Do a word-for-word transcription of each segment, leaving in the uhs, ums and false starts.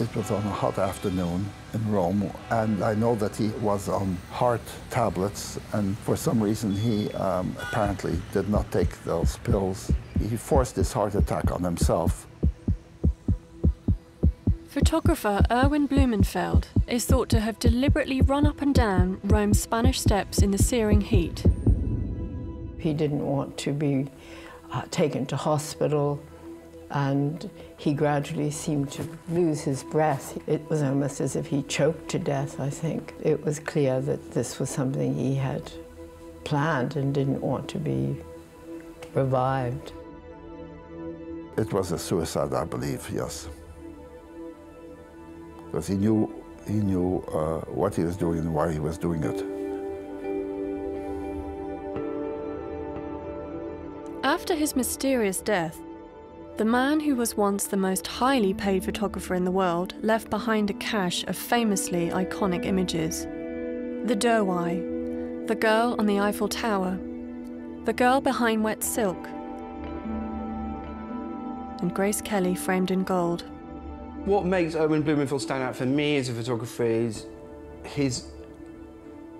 It was on a hot afternoon in Rome, and I know that he was on heart tablets, and for some reason he um, apparently did not take those pills. He forced his heart attack on himself. Photographer Erwin Blumenfeld is thought to have deliberately run up and down Rome's Spanish steps in the searing heat. He didn't want to be uh, taken to hospital, and he gradually seemed to lose his breath. It was almost as if he choked to death, I think. It was clear that this was something he had planned and didn't want to be revived. It was a suicide, I believe, yes. Because he knew, he knew uh, what he was doing and why he was doing it. After his mysterious death, the man who was once the most highly paid photographer in the world left behind a cache of famously iconic images. The doe eye, the girl on the Eiffel Tower, the girl behind wet silk, and Grace Kelly framed in gold. What makes Erwin Blumenfeld stand out for me as a photographer is his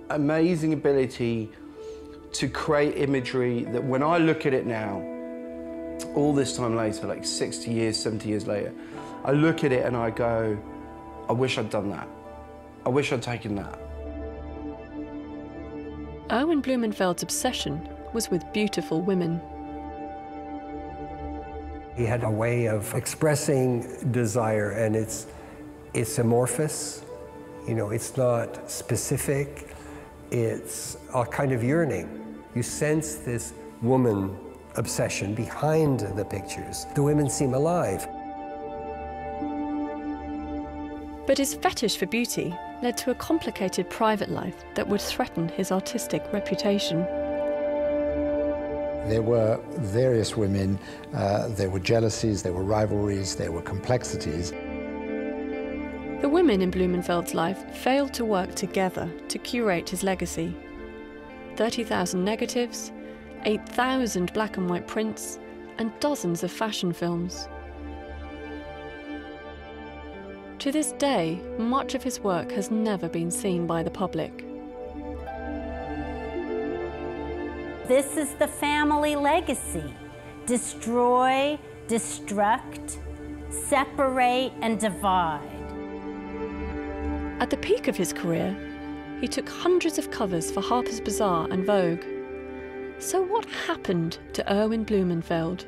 amazing ability to create imagery that when I look at it now, all this time later, like sixty years, seventy years later, I look at it and I go, I wish I'd done that. I wish I'd taken that. Erwin Blumenfeld's obsession was with beautiful women. He had a way of expressing desire, and it's, it's amorphous, you know, it's not specific, it's a kind of yearning. You sense this woman obsession behind the pictures. The women seem alive. But his fetish for beauty led to a complicated private life that would threaten his artistic reputation. There were various women, uh, there were jealousies, there were rivalries, there were complexities. The women in Blumenfeld's life failed to work together to curate his legacy. thirty thousand negatives, eight thousand black and white prints, and dozens of fashion films. To this day, much of his work has never been seen by the public. This is the family legacy. Destroy, destruct, separate, and divide. At the peak of his career, he took hundreds of covers for Harper's Bazaar and Vogue. So what happened to Erwin Blumenfeld?